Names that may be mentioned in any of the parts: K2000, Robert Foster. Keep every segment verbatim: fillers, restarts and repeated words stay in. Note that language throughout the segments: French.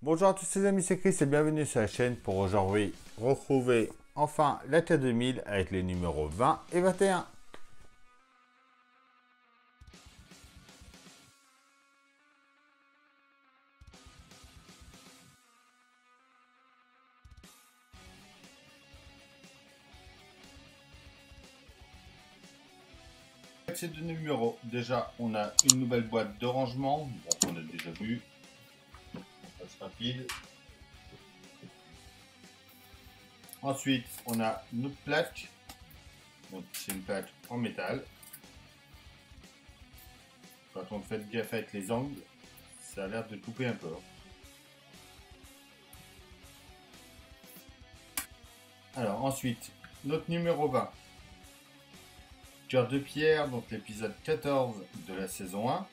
Bonjour à tous les amis, c'est Chris et bienvenue sur la chaîne pour aujourd'hui retrouver enfin la K deux mille avec les numéros vingt et vingt et un. Avec ces deux numéros, déjà on a une nouvelle boîte de rangement, bon, on a déjà vu. Rapide. Ensuite, on a notre plaque. Donc, c'est une plaque en métal. Quand on fait gaffe avec les angles, ça a l'air de couper un peu. Alors, ensuite, notre numéro vingt. Cœur de pierre, donc l'épisode quatorze de la saison un.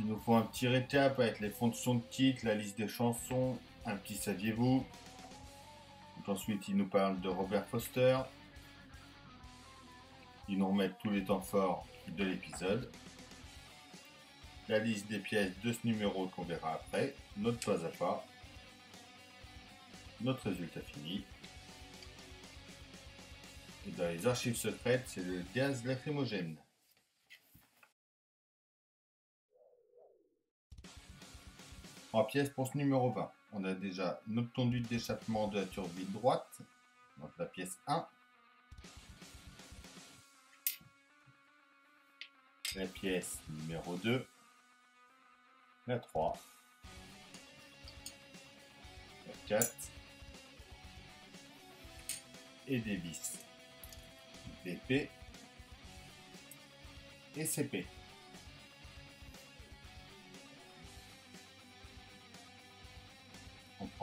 Il nous faut un petit récap avec les fonctions de titre, la liste des chansons, un petit saviez-vous. Ensuite, il nous parle de Robert Foster. Ils nous remettent tous les temps forts de l'épisode. La liste des pièces de ce numéro qu'on verra après. Notre pas à pas. Notre résultat fini. Et dans les archives secrètes, c'est le gaz lacrymogène. En pièces pour ce numéro vingt, on a déjà notre conduite d'échappement de la turbine droite, donc la pièce un, la pièce numéro deux, la trois, la quatre et des vis, D P et C P.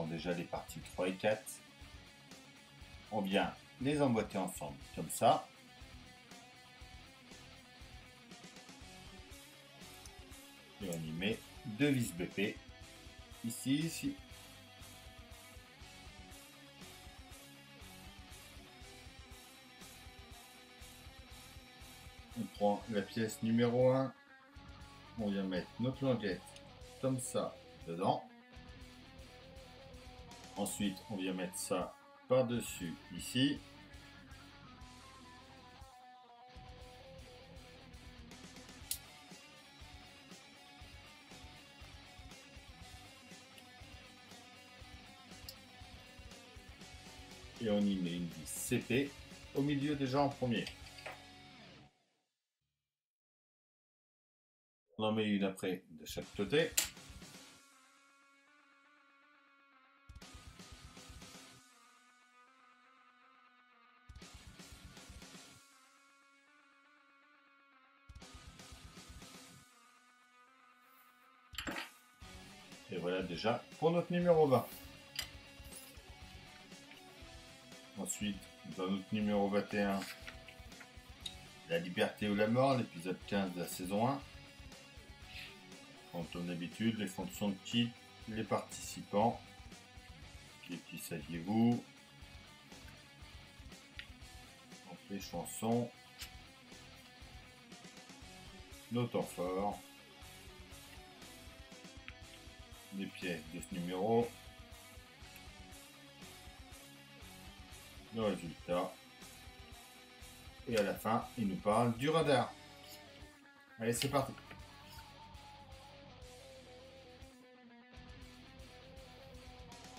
Déjà les parties trois et quatre, on vient les emboîter ensemble comme ça, et on y met deux vis B P ici, ici. On prend la pièce numéro un, on vient mettre notre languette comme ça dedans. Ensuite, on vient mettre ça par-dessus ici. Et on y met une vis C P au milieu déjà en premier. On en met une après de chaque côté. Et voilà déjà pour notre numéro vingt. Ensuite, dans notre numéro vingt et un, La liberté ou la mort, l'épisode quinze de la saison un. Comme d'habitude, les fonctions de titre, les participants, qui, qui saviez-vous, les chansons, nos temps forts, des pièces de ce numéro, le résultat, et à la fin il nous parle du radar. Allez, c'est parti.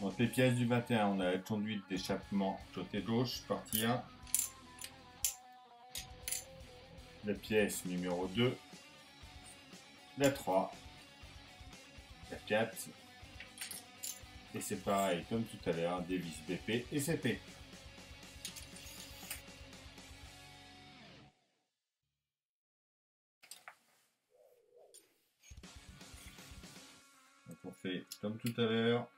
Donc les pièces du vingt et un, on a la conduite d'échappement côté gauche, partie un, la pièce numéro deux, la trois, la quatre, et c'est pareil comme tout à l'heure, des vis B P et C P. Donc on fait comme tout à l'heure,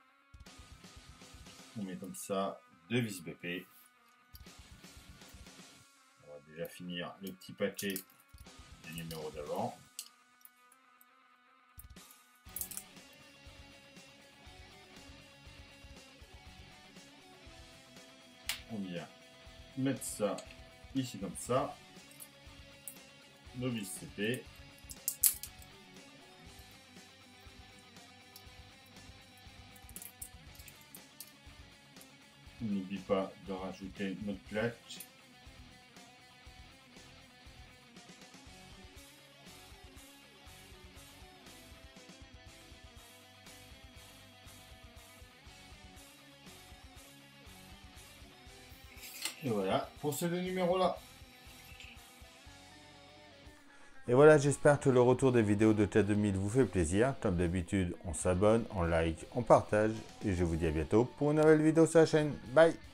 on met comme ça deux vis B P. On va déjà finir le petit paquet du numéro d'avant. On vient mettre ça ici comme ça, nos vis C P, On n'oublie pas de rajouter notre plaque. Et voilà pour ce numéro là. Et voilà, j'espère que le retour des vidéos de K deux mille vous fait plaisir. Comme d'habitude, on s'abonne, on like, on partage. Et je vous dis à bientôt pour une nouvelle vidéo sur la chaîne. Bye!